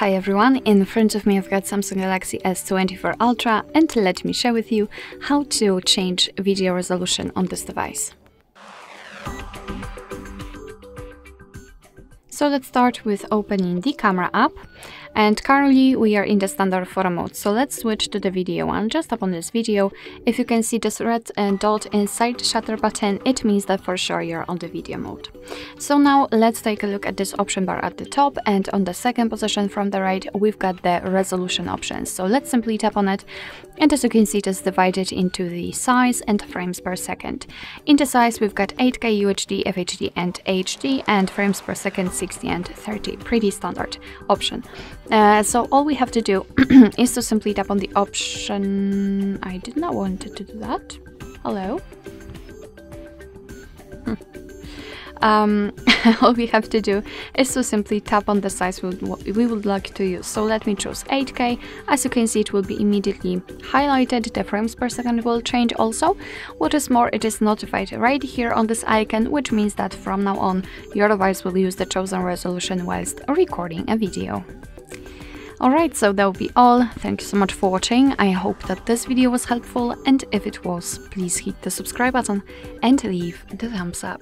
Hi everyone, in front of me I've got Samsung Galaxy S24 Ultra and let me share with you how to change video resolution on this device. So let's start with opening the camera app, and currently we are in the standard photo mode, so let's switch to the video one. Just upon this video, if you can see this red dot inside the shutter button, it means that for sure you're on the video mode. So now let's take a look at this option bar at the top, and on the second position from the right we've got the resolution options. So let's simply tap on it, and as you can see it is divided into the size and frames per second. In the size we've got 8K UHD, FHD and HD, and frames per second 60 and 30, pretty standard option. So all we have to do is to simply tap on the option. I did not want to do that. Hello. All we have to do is to simply tap on the size we would like to use. So let me choose 8K. As you can see, it will be immediately highlighted. The frames per second will change also. What is more, it is notified right here on this icon, which means that from now on, your device will use the chosen resolution whilst recording a video. Alright, so that will be all. Thank you so much for watching. I hope that this video was helpful, and if it was, please hit the subscribe button and leave the thumbs up.